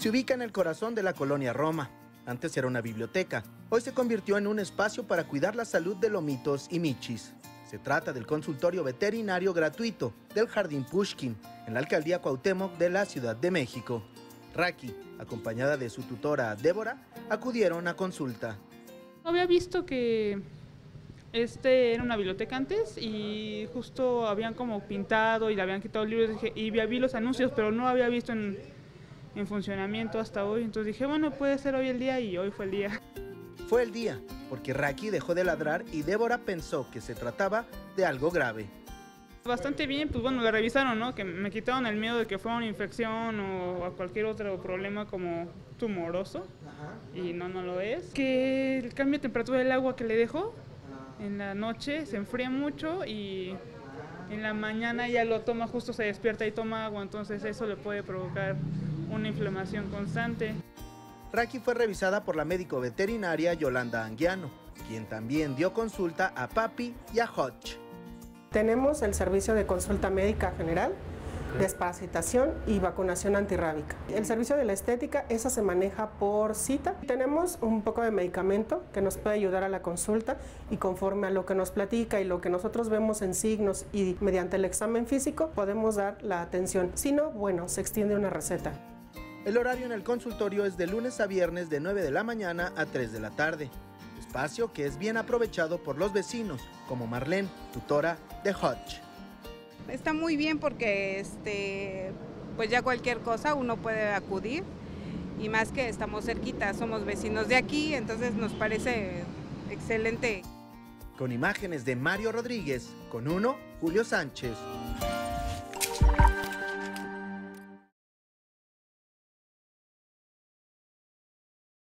se ubica en el corazón de la colonia Roma. Antes era una biblioteca, hoy se convirtió en un espacio para cuidar la salud de lomitos y michis. Se trata del consultorio veterinario gratuito del Jardín Pushkin, en la Alcaldía Cuauhtémoc de la Ciudad de México. Raki, acompañada de su tutora Débora, acudieron a consulta. No había visto que era una biblioteca antes y justo habían como pintado y le habían quitado libros y vi los anuncios, pero no había visto en funcionamiento hasta hoy. Entonces dije, bueno, puede ser hoy el día, y hoy fue el día. Fue el día, porque Raki dejó de ladrar y Débora pensó que se trataba de algo grave. Bastante bien, pues bueno, la revisaron, ¿no? Que me quitaron el miedo de que fuera una infección o a cualquier otro problema como tumoroso. Y no lo es. Que el cambio de temperatura del agua que le dejó en la noche se enfría mucho y en la mañana ya lo toma, justo se despierta y toma agua, entonces eso le puede provocar una inflamación constante. Raki fue revisada por la médico veterinaria Yolanda Anguiano, quien también dio consulta a Papi y a Hodge. Tenemos el servicio de consulta médica general, desparasitación y vacunación antirrábica. El servicio de la estética, esa se maneja por cita. Tenemos un poco de medicamento que nos puede ayudar a la consulta, y conforme a lo que nos platica y lo que nosotros vemos en signos y mediante el examen físico, podemos dar la atención. Si no, bueno, se extiende una receta. El horario en el consultorio es de lunes a viernes de 9 de la mañana a 3 de la tarde. Espacio que es bien aprovechado por los vecinos, como Marlene, tutora de Hodge. Está muy bien porque pues ya cualquier cosa uno puede acudir, y más que estamos cerquita, somos vecinos de aquí, entonces nos parece excelente. Con imágenes de Mario Rodríguez, con uno, Julio Sánchez.